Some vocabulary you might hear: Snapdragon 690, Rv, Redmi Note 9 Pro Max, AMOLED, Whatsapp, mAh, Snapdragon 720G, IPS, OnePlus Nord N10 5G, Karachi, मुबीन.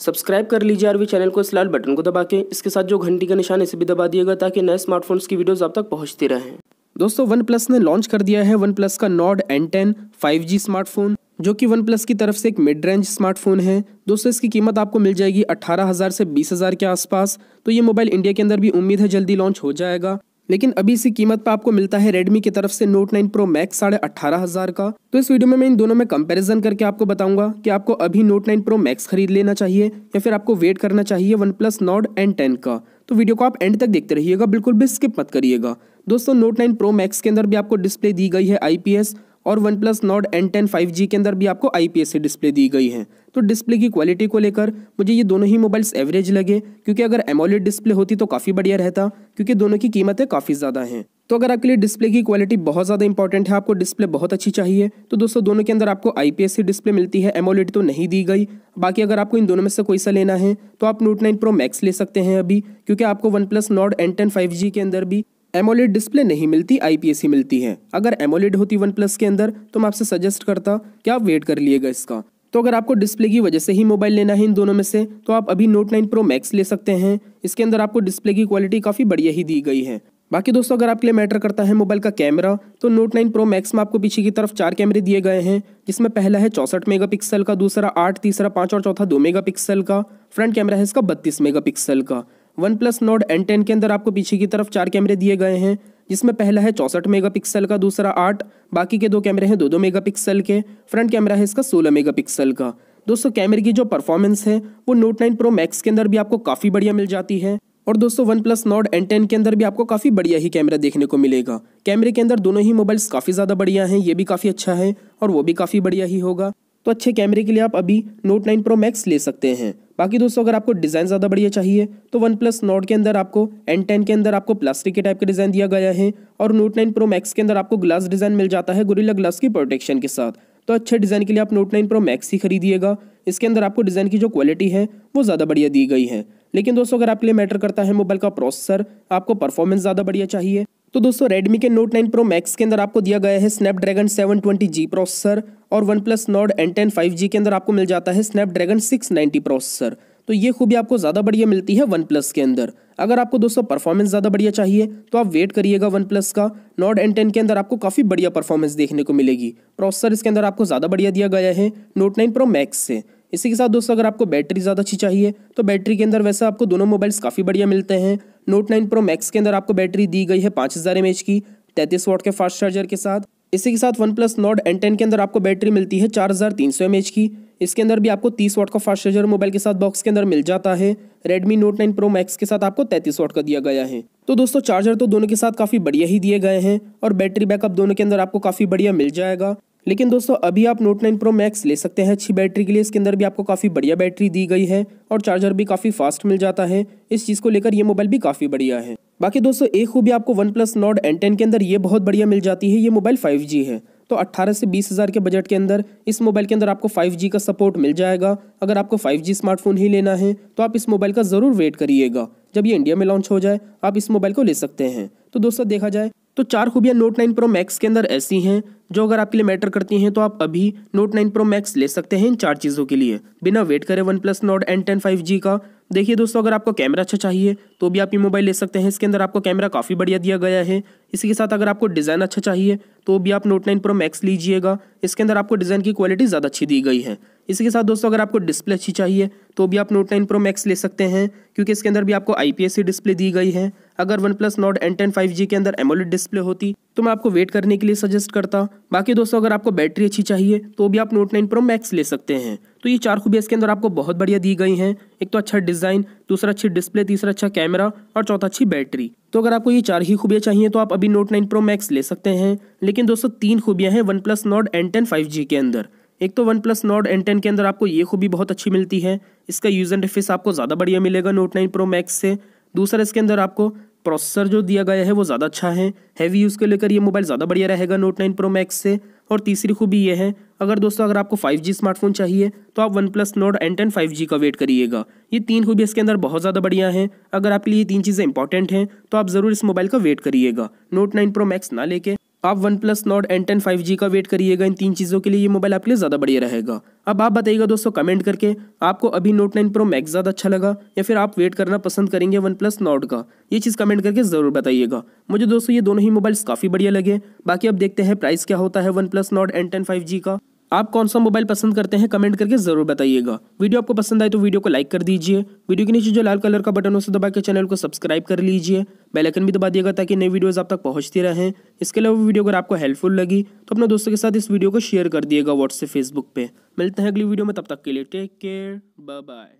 Subscribe कर लीजिए RV channel को इस लाल बटन को दबा के, इसके साथ जो घंटी का निशान इसे भी दबा दिएगा ताकि नए स्मार्टफोन्स की वीडियोस आप तक पहुंचती रहें। दोस्तों OnePlus ने लॉन्च कर दिया है OnePlus का Nord N10 5G स्मार्टफोन, जो कि OnePlus की तरफ से एक मिड रेंज स्मार्टफोन है। दोस्तों इसकी कीमत आपको मिल जाएगी 18,000 से 20,000 के आसपास। तो ये मोबाइल इंडिया के अंदर भी उम्मीद है जल्दी लॉन्च हो जाएगा, लेकिन अभी इसी कीमत पर आपको मिलता है Redmi की तरफ से Note 9 Pro Max 18,500 का। तो इस वीडियो में मैं इन दोनों में कंपैरिजन करके आपको बताऊंगा कि आपको अभी Note 9 Pro Max खरीद लेना चाहिए या फिर आपको वेट करना चाहिए OnePlus Nord N10 का। तो वीडियो को आप एंड तक देखते रहिएगा, बिल्कुल भी स्किप मत करिएगा। दोस्तों Note 9 Pro Max के अंदर भी आपको डिस्प्ले दी गई है IPS, और OnePlus Nord N10 5G के अंदर भी आपको IPS से डिस्प्ले दी गई है। तो डिस्प्ले की क्वालिटी को लेकर मुझे ये दोनों ही मोबाइल्स एवरेज लगे, क्योंकि अगर AMOLED डिस्प्ले होती तो काफ़ी बढ़िया रहता, क्योंकि दोनों की कीमतें काफ़ी ज़्यादा हैं। तो अगर आपके लिए डिस्प्ले की क्वालिटी बहुत ज़्यादा इंपॉर्टेंट है, आपको डिस्प्ले बहुत अच्छी चाहिए, तो दोस्तों दोनों के अंदर आपको IPS से डिस्प्ले मिलती है, AMOLED तो नहीं दी गई। बाकी अगर आपको इन दोनों में से कोई सा लेना है तो आप Note 9 Pro Max ले सकते हैं अभी, क्योंकि आपको OnePlus Nord N10 5G के अंदर भी AMOLED डिस्प्ले नहीं मिलती, IPS ही मिलती है। अगर AMOLED होती OnePlus के अंदर तो मैं आपसे सजेस्ट करता कि आप वेट कर लीजिएगा इसका। तो अगर आपको डिस्प्ले की वजह से ही मोबाइल लेना है इन दोनों में से, तो आप अभी Note 9 Pro Max ले सकते हैं, इसके अंदर आपको डिस्प्ले की क्वालिटी काफ़ी बढ़िया ही दी गई है। बाकी दोस्तों अगर आपके लिए मैटर करता है मोबाइल का कैमरा, तो Note 9 Pro Max में आपको पीछे की तरफ 4 कैमरे दिए गए हैं, जिसमें पहला है 64 मेगापिक्सल का, दूसरा 8, तीसरा 5 और चौथा 2 मेगापिक्सल का। फ्रंट कैमरा है इसका 32 मेगापिक्सल का। OnePlus Nord N10 के अंदर आपको पीछे की तरफ 4 कैमरे दिए गए हैं, जिसमें पहला है 64 मेगापिक्सल का, दूसरा 8, बाकी के 2 कैमरे हैं 2-2 मेगापिक्सल के। फ्रंट कैमरा है इसका 16 मेगापिक्सल का। दोस्तों कैमरे की जो परफॉर्मेंस है वो Note 9 Pro Max के अंदर भी आपको काफ़ी बढ़िया मिल जाती है, और दोस्तों OnePlus Nord N10 के अंदर भी आपको काफ़ी बढ़िया ही कैमरा देखने को मिलेगा। कैमरे के अंदर दोनों ही मोबाइल्स काफ़ी ज़्यादा बढ़िया हैं, ये भी काफ़ी अच्छा है और वो भी काफ़ी बढ़िया ही होगा। तो अच्छे कैमरे के लिए आप अभी Note 9 Pro Max ले सकते हैं। बाकी दोस्तों अगर आपको डिज़ाइन ज़्यादा बढ़िया चाहिए तो OnePlus Nord के अंदर आपको N10 के अंदर आपको प्लास्टिक के टाइप का डिज़ाइन दिया गया है, और Note 9 Pro Max के अंदर आपको ग्लास डिज़ाइन मिल जाता है गोरिल्ला ग्लास की प्रोटेक्शन के साथ। तो अच्छे डिज़ाइन के लिए आप Note 9 Pro Max ही खरीदिएगा, इसके अंदर आपको डिज़ाइन की जो क्वालिटी है वो ज़्यादा बढ़िया दी गई है। लेकिन दोस्तों अगर आपके लिए मैटर करता है मोबाइल का प्रोसेसर, आपको परफॉर्मेंस ज़्यादा बढ़िया चाहिए, तो दोस्तों Redmi के Note 9 Pro Max के अंदर आपको दिया गया है Snapdragon 720G प्रोसेसर, और OnePlus Nord N10 5G के अंदर आपको मिल जाता है Snapdragon 690 प्रोसेसर। तो ये खूबी आपको ज़्यादा बढ़िया मिलती है OnePlus के अंदर। अगर आपको दोस्तों परफॉर्मेंस ज़्यादा बढ़िया चाहिए तो आप वेट करिएगा OnePlus का Nord N10 के अंदर आपको काफ़ी बढ़िया परफॉर्मेंस देखने को मिलेगी। प्रोसेसर इसके अंदर आपको ज़्यादा बढ़िया दिया गया है Note 9 Pro Max से। इसी के साथ दोस्तों अगर आपको बैटरी ज़्यादा अच्छी चाहिए तो बैटरी के अंदर वैसे आपको दोनों मोबाइल्स काफ़ी बढ़िया मिलते हैं। Note 9 Pro Max के अंदर आपको बैटरी दी गई है 5000 mAh की 33 वाट के फास्ट चार्जर के साथ। इसी के साथ OnePlus Nord N10 के अंदर आपको बैटरी मिलती है 4300 mAh की, इसके अंदर भी आपको 30 वाट का फास्ट चार्जर मोबाइल के साथ बॉक्स के अंदर मिल जाता है। Redmi Note 9 Pro Max के साथ आपको 33 वाट का दिया गया है। तो दोस्तों चार्जर तो दोनों के साथ काफ़ी बढ़िया ही दिए गए हैं, और बैटरी बैकअप दोनों के अंदर आपको काफ़ी बढ़िया मिल जाएगा। लेकिन दोस्तों अभी आप Note 9 Pro Max ले सकते हैं अच्छी बैटरी के लिए, इसके अंदर भी आपको काफ़ी बढ़िया बैटरी दी गई है, और चार्जर भी काफ़ी फास्ट मिल जाता है। इस चीज़ को लेकर ये मोबाइल भी काफ़ी बढ़िया है। बाकी दोस्तों एक खूबी आपको OnePlus Nord N10 के अंदर ये बहुत बढ़िया मिल जाती है, ये मोबाइल 5G है। तो 18 से 20,000 के बजट के अंदर इस मोबाइल के अंदर आपको 5G का सपोर्ट मिल जाएगा। अगर आपको 5G स्मार्टफोन ही लेना है तो आप इस मोबाइल का ज़रूर वेट करिएगा, जब ये इंडिया में लॉन्च हो जाए आप इस मोबाइल को ले सकते हैं। तो दोस्तों देखा जाए तो 4 खूबियाँ Note 9 Pro Max के अंदर ऐसी हैं जो अगर आपके लिए मैटर करती हैं, तो आप अभी Note 9 Pro Max ले सकते हैं इन 4 चीज़ों के लिए, बिना वेट करे OnePlus Nord N10 5G का। देखिए दोस्तों अगर आपको कैमरा अच्छा चाहिए तो भी आप ये मोबाइल ले सकते हैं, इसके अंदर आपको कैमरा काफ़ी बढ़िया दिया गया है। इसी के साथ अगर आपको डिज़ाइन अच्छा चाहिए तो भी आप Note 9 Pro Max लीजिएगा, इसके अंदर आपको डिज़ाइन की क्वालिटी ज़्यादा अच्छी दी गई है। इसी के साथ दोस्तों अगर आपको डिस्प्ले अच्छी चाहिए तो भी आप Note 9 Pro Max ले सकते हैं, क्योंकि इसके अंदर भी आपको IPS की डिस्प्ले दी गई है। अगर OnePlus Nord N10 5G के अंदर AMOLED डिस्प्ले होती तो मैं आपको वेट करने के लिए सजेस्ट करता। बाकी दोस्तों अगर आपको बैटरी अच्छी चाहिए तो भी आप Note 9 Pro Max ले सकते हैं। तो ये 4 खूबियाँ इसके अंदर आपको बहुत बढ़िया दी गई हैं, एक तो अच्छा डिज़ाइन, दूसरा अच्छी डिस्प्ले, तीसरा अच्छा कैमरा और चौथा अच्छी बैटरी। तो अगर आपको ये 4 ही खूबियाँ चाहिए तो आप अभी Note 9 Pro Max ले सकते हैं। लेकिन दोस्तों 3 खूबियाँ हैं OnePlus Nord N10 5G के अंदर। एक तो OnePlus Nord N10 के अंदर आपको ये खूबी बहुत अच्छी मिलती है, इसका यूज़र इंटरफेस आपको ज़्यादा बढ़िया मिलेगा Note 9 Pro Max से। दूसरा इसके अंदर आपको प्रोसेसर जो दिया गया है वो ज़्यादा अच्छा है, हैवी यूज़ को लेकर ये मोबाइल ज़्यादा बढ़िया रहेगा Note 9 Pro Max से। और तीसरी खूबी ये है, अगर दोस्तों अगर आपको 5G स्मार्टफोन चाहिए तो आप OnePlus Nord N10 5G का वेट करिएगा। ये 3 खूबी इसके अंदर बहुत ज़्यादा बढ़िया हैं। अगर आपके लिए 3 चीज़ें इंपॉर्टेंट हैं तो आप ज़रूर इस मोबाइल का वेट करिएगा, Note 9 Pro Max ना लेके। आप OnePlus Nord N10 5G का वेट करिएगा। इन तीन चीज़ों के लिए ये मोबाइल आपके लिए ज़्यादा बढ़िया रहेगा। अब आप बताइएगा दोस्तों कमेंट करके, आपको अभी Note 9 Pro Max ज़्यादा अच्छा लगा या फिर आप वेट करना पसंद करेंगे OnePlus Nord का, ये चीज़ कमेंट करके ज़रूर बताइएगा। मुझे दोस्तों ये दोनों ही मोबाइल्स काफ़ी बढ़िया लगे। बाकी अब देखते हैं प्राइस क्या होता है OnePlus Nord N10 5G का। आप कौन सा मोबाइल पसंद करते हैं कमेंट करके ज़रूर बताइएगा। वीडियो आपको पसंद आए तो वीडियो को लाइक कर दीजिए। वीडियो के नीचे जो लाल कलर का बटन है उसे दबा के चैनल को सब्सक्राइब कर लीजिए। बेल आइकन भी दबा दिएगा ताकि नई वीडियोस आप तक पहुंचती रहें। इसके अलावा वीडियो अगर आपको हेल्पफुल लगी तो अपने दोस्तों के साथ इस वीडियो को शेयर कर दिएगा व्हाट्सएप, फेसबुक पर। मिलते हैं अगली वीडियो में, तब तक के लिए टेक केयर, बाय बाय।